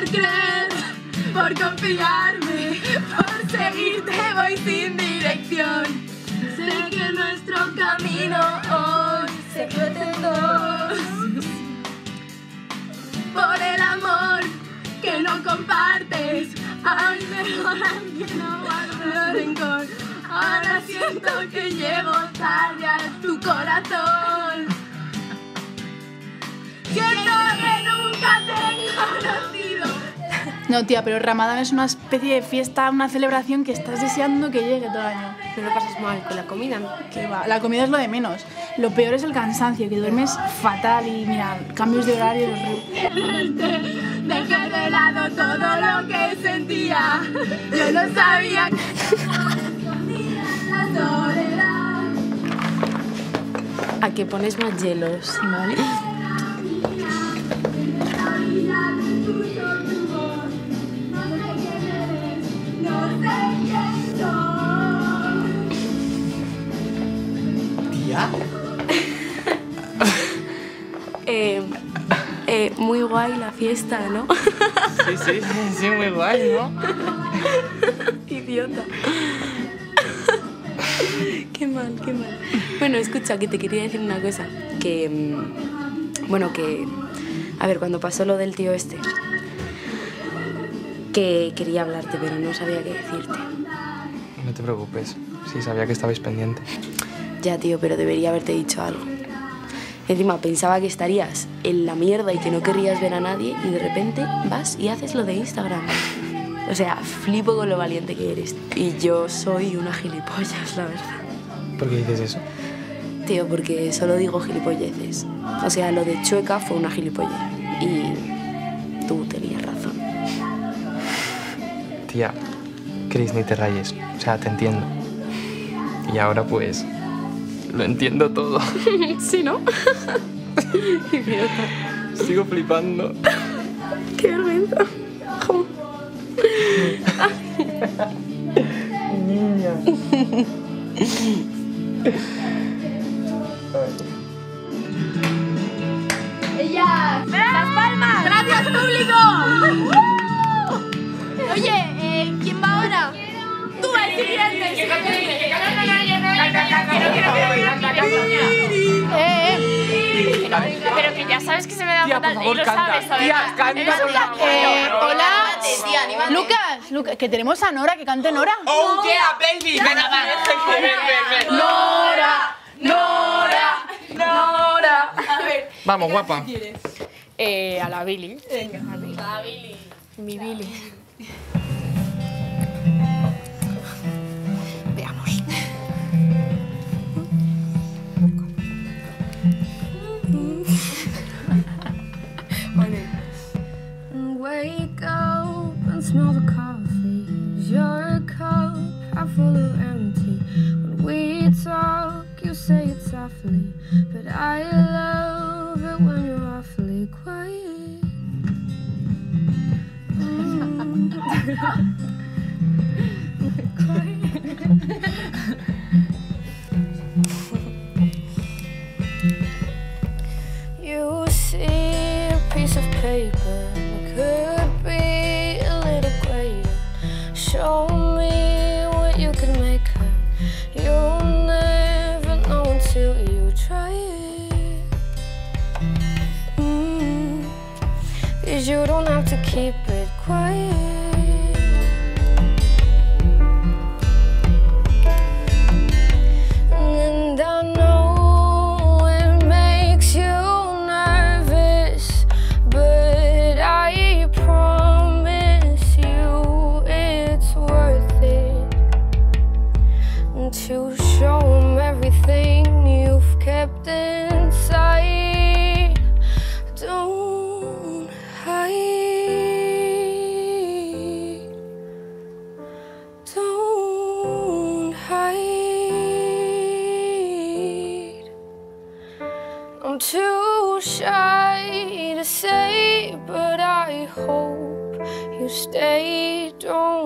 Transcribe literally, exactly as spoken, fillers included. por creer, por confiarme, por seguirte voy sin dirección. Sé que nuestro camino hoy se cruza en dos. Por el amor que no compartes, ay, perdón, que no guardo rencor. Ahora siento que llevo tarde a tu corazón. Siento que nunca te he conocido. No, tía, pero Ramadán es una especie de fiesta, una celebración que estás deseando que llegue todo el año. Pero lo pasas mal con la comida, ¿no? Que va, la comida es lo de menos. Lo peor es el cansancio, que duermes fatal y, mira, cambios de horario. Dejé de lado todo lo que sentía. Yo no sabía que... A que pones más hielos, ¿vale? eh, eh, muy guay la fiesta, ¿no? sí, sí, sí, sí, muy guay, ¿no? Idiota. Qué mal, qué mal. Bueno, escucha, que te quería decir una cosa. Que, bueno, que... A ver, cuando pasó lo del tío este, que quería hablarte, pero no sabía qué decirte. No te preocupes. Sí, sabía que estabais pendiente. Ya, tío, pero debería haberte dicho algo. Encima, pensaba que estarías en la mierda y que no querrías ver a nadie y de repente vas y haces lo de Instagram. O sea, flipo con lo valiente que eres. Y yo soy una gilipollas, la verdad. ¿Por qué dices eso? Tío, porque solo digo gilipolleces. O sea, lo de Chueca fue una gilipollez. Y tú tenías razón. Tía, Cris, ni te rayes. O sea, te entiendo. Y ahora, pues... Lo entiendo todo. ¿Sí, no? Idiota. Sigo flipando. Qué vergüenza. Niña. ¡Ellas! ¡Las palmas! ¡Gracias, público! Oye, eh, ¿quién va ahora? Tú, el siguiente. Pero que ya sabes que se me da fatal. Y lo sabes, ¿sabes? Hola, Lucas, Lucas, que tenemos a Nora, que cante Nora. ¡Oh, yeah, baby! Venga, va. ¡Nora! ¡Nora! ¡Nora! A ver. Vamos, guapa. Eh, a la Billy. Venga, a la Billy. Mi Billy. Wake up and smell the coffee. Your cup half full or empty. When we talk, you say it softly, but I love it when you're awfully quiet. Mm. Quiet. You see a piece of paper. Could be a little greater. Show me what you can make her. You'll never know until you try it. Mm-hmm. Cause you don't have to keep it quiet. And I know it makes you nervous, but I to show him everything you've kept inside. Don't hide. Don't hide. I'm too shy to say, but I hope you stay. Don't